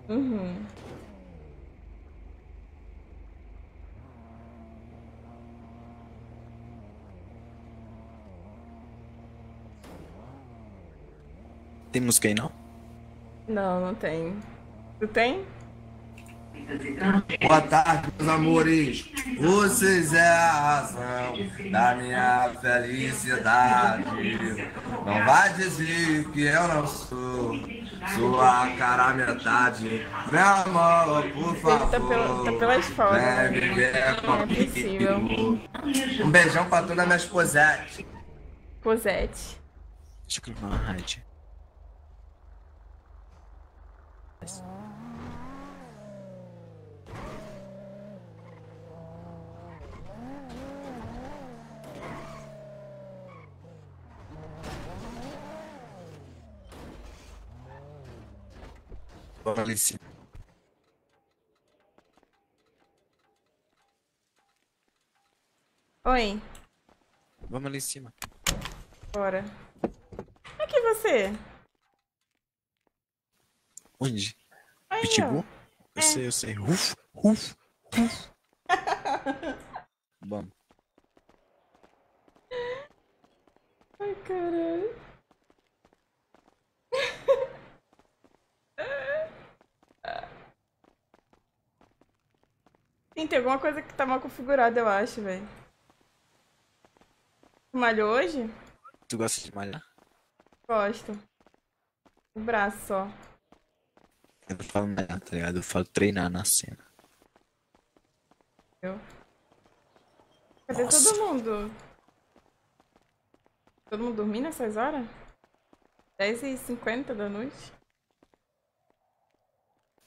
Uhum. Tem música aí, não? Não, não tem. Tu tem? Boa tarde, meus amores. Vocês é a razão da minha felicidade. Não vai dizer que eu não sou sua cara metade. Meu amor, por favor, tá pela, tá pelas fotos. Vem viver comigo. Um beijão pra toda a minha Cosette. Cosette. Deixa eu clicar na rádio. Oi. Vamos ali em cima. Bora. Aqui você. Onde? Aí, Pitbull? Eu é. sei, eu sei. Uf, uf, uf. Vamos. Ai, caralho. Sim, tem alguma coisa que tá mal configurada, eu acho, velho. Tu malhou hoje? Tu gosta de malhar? Gosto. O braço só. Eu não falo malhar, tá ligado? Eu falo treinar na cena. Eu? Cadê Nossa. todo mundo? Todo mundo dormindo nessas horas? dez e cinquenta da noite?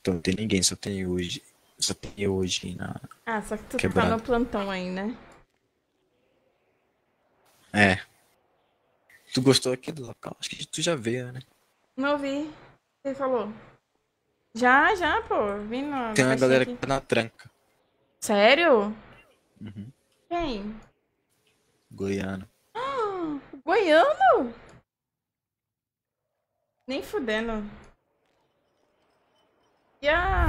Então não tem ninguém, só tem hoje. Só tem hoje na. Ah, só que tu quebrada. tá no plantão aí, né? É. Tu gostou aqui do local? Acho que tu já veio, né? Não vi. Você falou? Já, já, pô. Vim na. Tem uma galera aqui que tá na tranca. Sério? Uhum. Quem? Goiano. Ah, goiano? Nem fudendo. E a.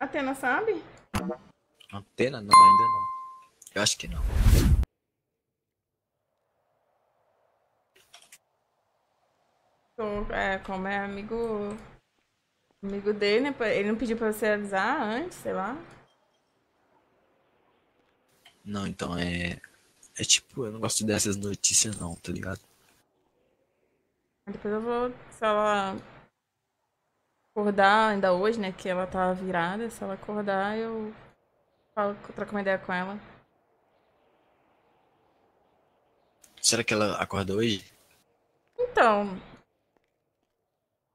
Atena sabe? Atena não, ainda não. Eu acho que não. É, como é amigo. Amigo dele, né? Ele não pediu pra você avisar antes, sei lá. Não, então é. É tipo, eu não gosto dessas notícias, não, tá ligado? Depois eu vou. Se ela acordar ainda hoje, né, que ela tá virada, se ela acordar eu falo, troco uma ideia com ela. Será que ela acorda hoje? Então,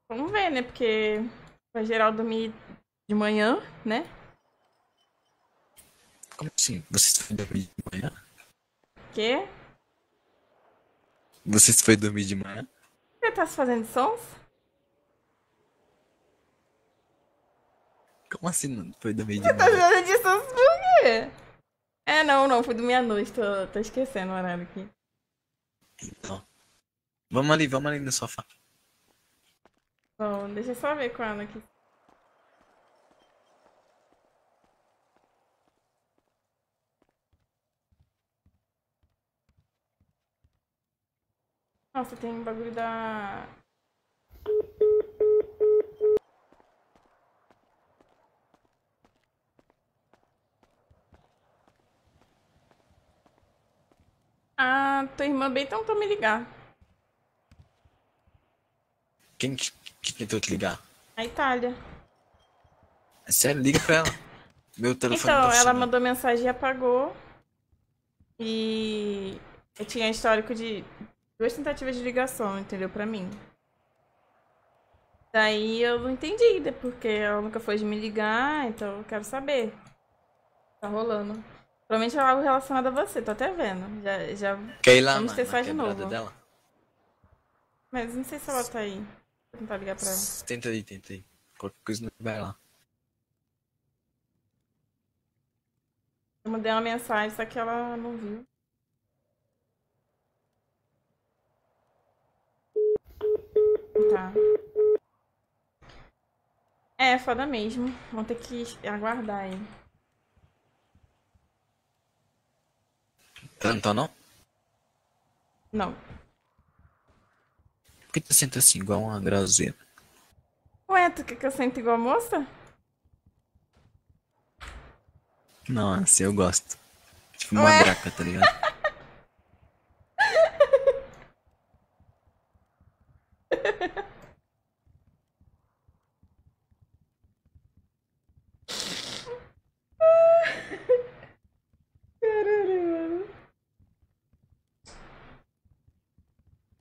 vamos ver, né, porque vai geral dormir de manhã, né? Como assim? Você foi dormir de manhã? Quê? Você foi dormir de manhã? Você tá se fazendo sons? Como assim não foi dormir de manhã? Você tá jogando de sons por quê? É, não, não, fui do meia-noite, tô, tô esquecendo o horário aqui. Então. Vamos ali, vamos ali no sofá. Bom, deixa eu só ver com ela aqui. Nossa, tem um bagulho da... Ah, tua irmã bem tentou me ligar. Quem que, que tentou te ligar? A Itália. É sério, liga pra ela. Meu telefone Então, tá ela funcionando. Mandou mensagem e apagou. E eu tinha histórico de duas tentativas de ligação, entendeu? Pra mim. Daí eu não entendi, porque ela nunca foi de me ligar, então eu quero saber. Tá rolando. Provavelmente é algo relacionado a você, tô até vendo. Já, já lá, vamos testar de novo. Dela. Mas não sei se ela tá aí. Vou tentar ligar pra ela. Tenta aí, tenta aí. Qualquer coisa não vai lá. Eu mandei uma mensagem, só que ela não viu. Tá. É, foda mesmo. Vamos ter que aguardar aí. Então não? Não. Por que tu senta assim, igual uma grazeira? Ué, tu quer que eu sente igual a moça? Não, assim eu gosto. Tipo uma braca, tá ligado?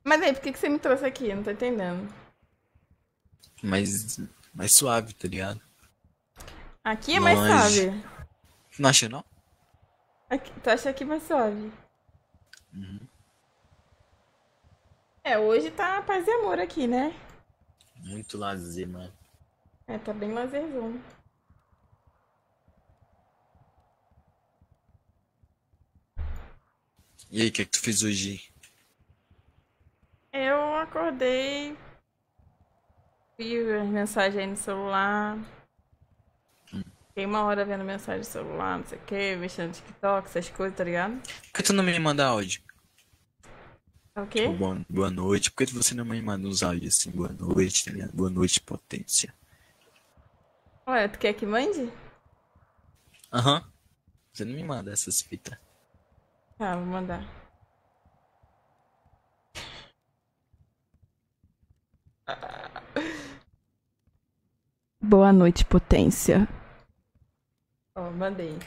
Mas aí, por que que você me trouxe aqui? Eu não tô entendendo. Mais, mais suave, tá ligado? Aqui é mais Mas... suave? Não acha, não? Aqui, tu acha aqui mais suave? Uhum. É, hoje tá paz e amor aqui, né? Muito lazer, mano. É, tá bem lazerzão. E aí, o que é que tu fez hoje? Eu acordei, vi as mensagens aí no celular, fiquei uma hora vendo mensagem no celular, não sei o que, mexendo no TikTok, essas coisas, tá ligado? Por que tu não me manda áudio? O quê? Tipo, boa, boa noite, por que você não me manda uns áudios assim, boa noite, tá ligado? Boa noite, potência. Ué, tu quer que mande? Aham, uhum. Você não me manda essas fitas. Tá, vou mandar. Boa noite, potência. Ó, oh, mandei.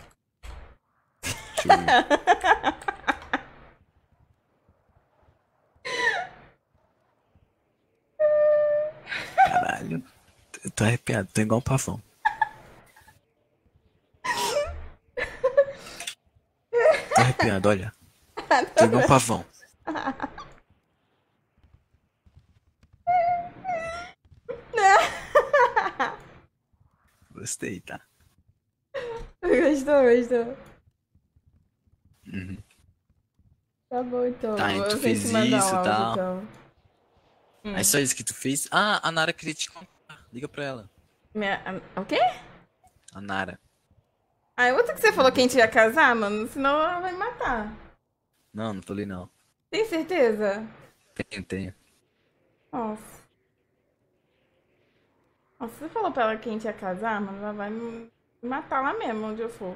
Caralho, eu tô arrepiado, tô igual um pavão. Tô arrepiado, olha. Tô igual um pavão. Gostei, tá? Gostou, gostou. Uhum. Tá bom, então. Tá, então tu fez isso e tal. Então. Hum. É só isso que tu fez? Ah, a Nara queria te contar. Liga pra ela. Minha, a, o quê? A Nara. Ah, é outra que você falou que a gente ia casar, mano? Senão ela vai me matar. Não, não tô ali, não. Tem certeza? Tenho, tenho. Nossa. Nossa, você falou pra ela que a gente ia casar, mas ela vai me matar lá mesmo, onde eu for.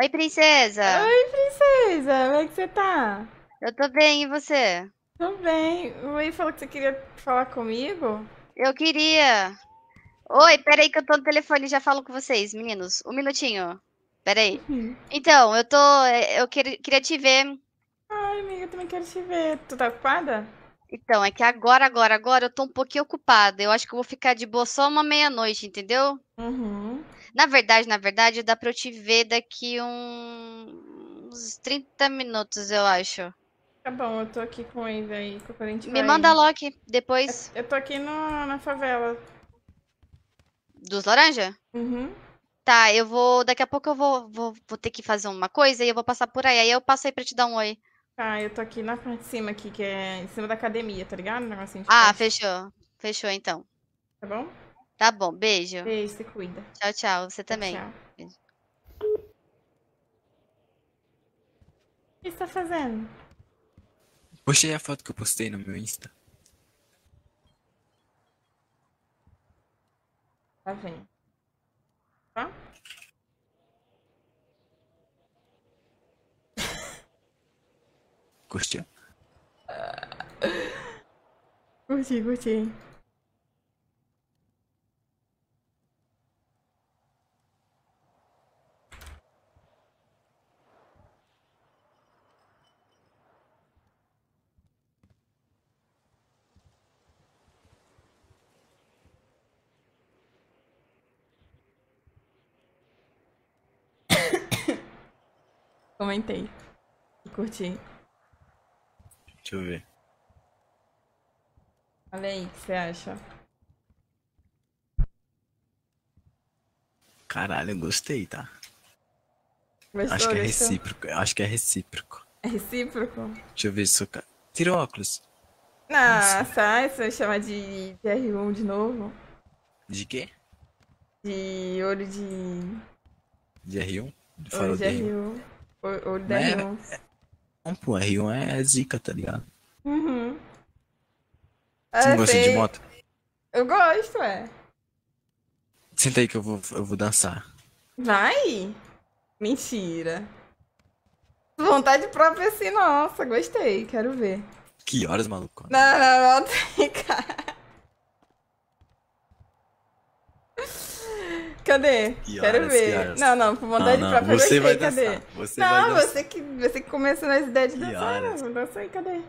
Oi, princesa! Oi, princesa! Como é que você tá? Eu tô bem, e você? Tô bem. O Wave falou que você queria falar comigo? Eu queria. Oi, peraí que eu tô no telefone e já falo com vocês, meninos. Um minutinho. Peraí. Uhum. Então, eu tô... Eu queria, queria te ver... Ai, amiga, eu também quero te ver. Tu tá ocupada? Então, é que agora, agora, agora eu tô um pouquinho ocupada. Eu acho que eu vou ficar de boa só uma meia-noite, entendeu? Uhum. Na verdade, na verdade, dá pra eu te ver daqui um... uns trinta minutos, eu acho. Tá bom, eu tô aqui com ele aí. Com a gente Me vai... manda Loki depois. Eu, eu tô aqui no, na favela. Dos laranja? Uhum. Tá, eu vou... Daqui a pouco eu vou, vou, vou ter que fazer uma coisa e eu vou passar por aí. Aí eu passo aí pra te dar um oi. Tá, eu tô aqui na parte de cima aqui, que é em cima da academia, tá ligado? Um negocinho de ah, fechou. Fechou, então. Tá bom? Tá bom, beijo. Beijo, se cuida. Tchau, tchau. Você também. Tchau. Beijo. O que você tá fazendo? Postei a foto que eu postei no meu Insta. Tá vendo? Tá? Curtiu? Curti, curti. Comentei. Curti. Deixa eu ver. Olha aí, o que você acha? Caralho, eu gostei, tá? Gostou, acho que é gostou? recíproco. Acho que é recíproco. É recíproco? Deixa eu ver se eu... Tira o óculos. Nossa, sai, se eu chamar de T R um de novo. De quê? De olho de... De R um? De olho de R um. Olho de R um. É... Não, pô, R um é zica, tá ligado? Uhum. Você não gosta de moto? Eu gosto, é. Senta aí que eu vou, eu vou dançar. Vai? Mentira. Vontade própria assim, nossa, gostei, quero ver. Que horas, maluco? Não, não, não tem, cara. Cadê? Que horas, Quero ver. Que horas. Não, não, por vontade não, não. própria. Você vai dançar. Cadê? Você não, vai dançar. Você, que, você que começou nas ideias de dançar. Não, dança aí, cadê?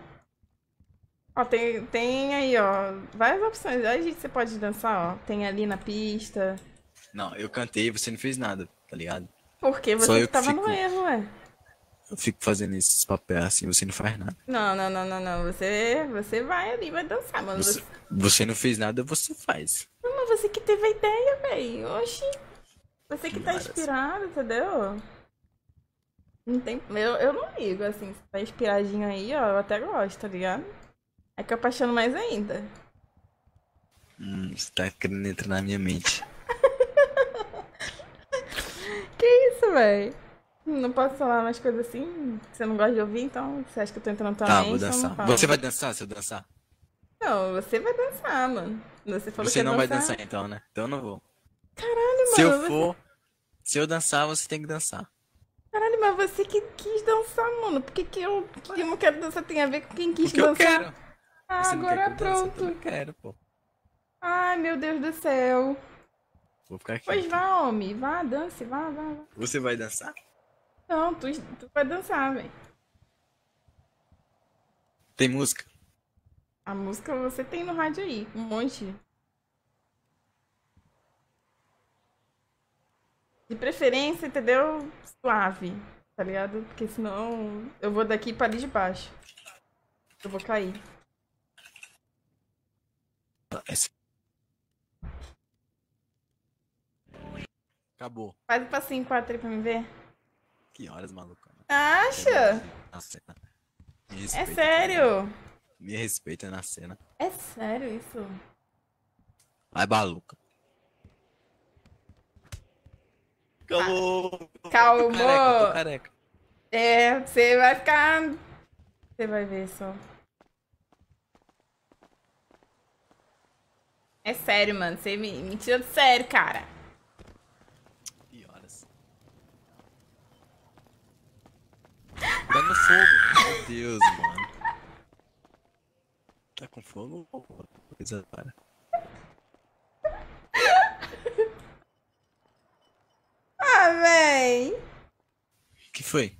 Ó, tem, tem aí, ó, várias opções. Aí, gente, você pode dançar, ó. Tem ali na pista. Não, eu cantei e você não fez nada, tá ligado? Porque você que tava fico, no erro, ué. Eu fico fazendo esses papéis assim, você não faz nada. Não, não, não, não, não. Você, você vai ali, vai dançar, mano. Você, você não fez nada, você faz. Você que teve a ideia, velho. Oxi. Você que tá inspirado, entendeu? Não tem... eu, eu não ligo, assim. Se tá inspiradinho aí, ó. Eu até gosto, tá ligado? É que eu apaixono mais ainda. Hum, você tá querendo entrar na minha mente. Que isso, velho? Não posso falar mais coisas assim? Você não gosta de ouvir, então? Você acha que eu tô entrando na tua tá, mente? Vou dançar. Então você vai dançar se eu dançar? Não, você vai dançar, mano. Você falou você que não dançar. vai dançar então, né? Então eu não vou. Caralho, mano. Se eu você... for, se eu dançar, você tem que dançar. Caralho, mas você que quis dançar, mano. Por que, que, eu, que eu não quero dançar? Tem a ver com quem quis Porque dançar? Eu quero. Ah, você agora quer que eu pronto. Dança, eu quero, pô. Ai, meu Deus do céu. Vou ficar aqui. Pois então. Vá, homem. Vá, dance, vá, vá, vá. Você vai dançar? Não, tu, tu vai dançar, velho. Tem música? A música você tem no rádio aí, um monte. De preferência, entendeu? Suave, tá ligado? Porque senão eu vou daqui para ali de baixo. Eu vou cair. Acabou. Faz o passinho quatro aí pra me ver. Que horas, maluco. Acha? É sério? Me respeita na cena. É sério isso? Vai, maluca. Calou. Ah, calmou. Tô careca, tô careca. É, você vai ficar... Você vai ver só. É sério, mano. Você me, me tirou de sério, cara. Que horas? Tá no fogo. Meu Deus, mano. Tá com fogo ou coisa para? Ah, véi! Que foi?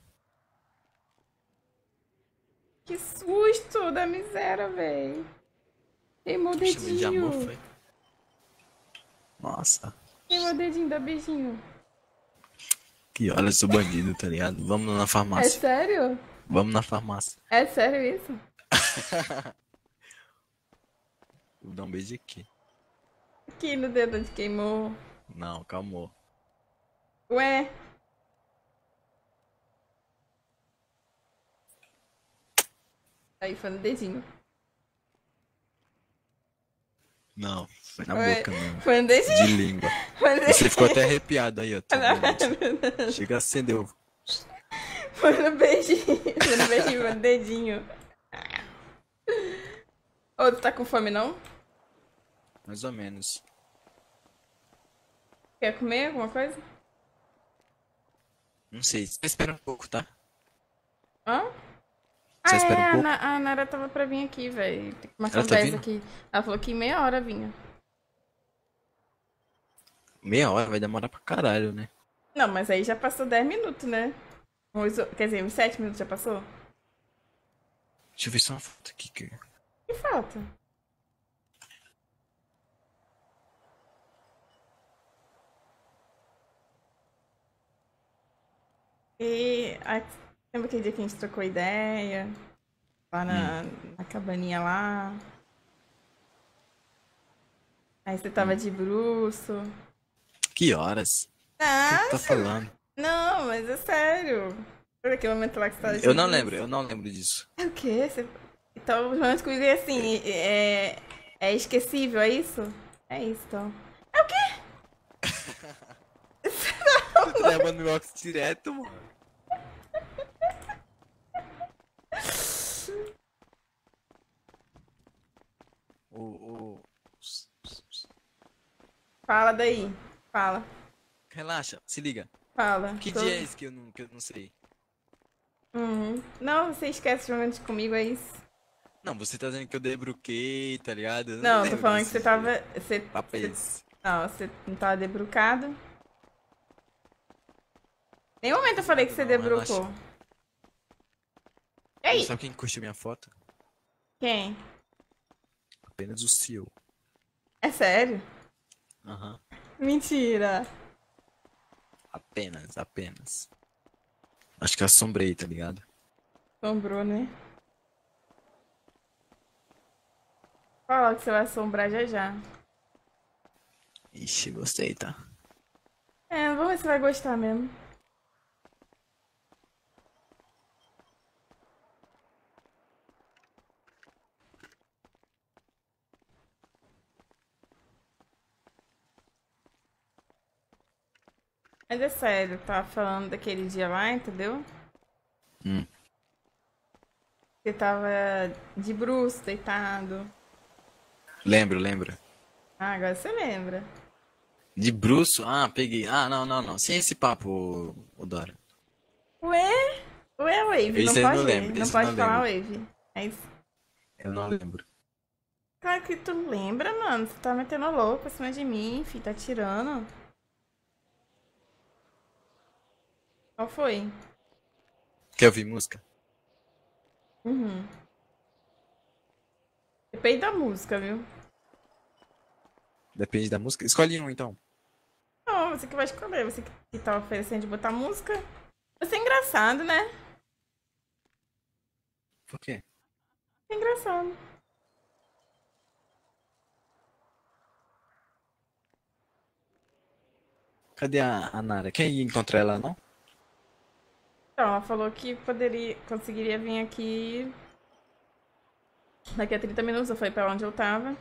Que susto da miséria, véi! Queimou o dedinho! Chamei de amor, foi? Nossa! Queimou o dedinho, dá beijinho! Que olha, eu sou bandido, tá ligado? Vamos na farmácia. É sério? Vamos na farmácia. É sério isso? Vou dar um beijo aqui. Aqui no dedo onde queimou. Não, calmou. Ué? Aí foi no dedinho. Não, foi na foi... boca mesmo. Foi no dedinho? De língua. Você ficou até arrepiado aí, ó. Chega, acendeu. Foi no beijinho. Foi no beijinho, foi no dedinho. Ô, oh, tu tá com fome, não? Mais ou menos. Quer comer alguma coisa? Não sei. Só espera um pouco, tá? Hã? Ah, é, um pouco? A, a Nara tava pra vir aqui, velho. Tem que marcar um dez aqui. Ela falou que em meia hora vinha. Meia hora? Vai demorar pra caralho, né? Não, mas aí já passou dez minutos, né? Quer dizer, uns sete minutos já passou? Deixa eu ver só uma foto aqui. Que, que foto? E... A... Lembra aquele dia que a gente trocou ideia? Lá na, hum. na cabaninha lá. Aí você tava hum. de bruço. Que horas? Ah, o que você tá falando? Não, mas é sério. Por aquele momento lá que você tava de bruço. Eu não lembro, eu não lembro disso. É o quê? Você... Então, os momentos comigo é assim, é... é esquecível, é isso? É isso, então. É o quê? Não, tô levando meu óculos direto, mano. Oh, oh. Fala daí, fala. Relaxa, se liga. Fala. Que tô... dia é esse que eu não, que eu não sei? Uhum. Não, você esquece os momentos comigo, é isso? Não, você tá dizendo que eu debruquei, tá ligado? Eu não, não tô falando que você tava... Você... Papéis. Não, você não tava debrucado. Em nenhum momento eu falei que você não, debrucou. Relaxa. E aí? Sabe quem curtiu minha foto? Quem? Apenas o C E O. É sério? Aham. Uhum. Mentira. Apenas, apenas. Acho que eu assombrei, tá ligado? Assombrou, né? Fala que você vai assombrar já já. Ixi, gostei, tá? É, vamos ver se vai gostar mesmo. Mas é sério, tá falando daquele dia lá, entendeu? Hum. Você tava de bruço, deitado. Lembro, lembro. Ah, agora você lembra. De bruço? Ah, peguei. Ah, não, não, não. Sem esse papo, o Dora. Ué? Ué, Wave, não pode ver. Não pode falar Wave. É isso. Eu não lembro. Claro que tu lembra, mano. Você tá metendo louco pra cima de mim, filho. Tá tirando. Qual foi? Quer ouvir música? Uhum. Depende da música, viu? Depende da música? Escolhe um, então. Não, você que vai escolher. Você que tá oferecendo de botar música. Você é engraçado, né? Por quê? É engraçado. Cadê a, a Nara? Quer ir encontrar ela, não? Então, ela falou que poderia, conseguiria vir aqui daqui a trinta minutos, eu falei pra onde eu tava.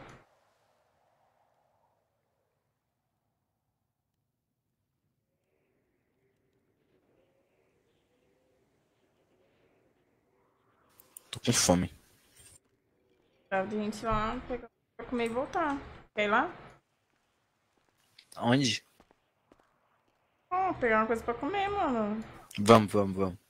Tô com fome. Pra gente ir lá, pegar pra comer e voltar. Quer ir lá? Onde? Ah, pegar uma coisa pra comer, mano. Vamos, vamos, vamos.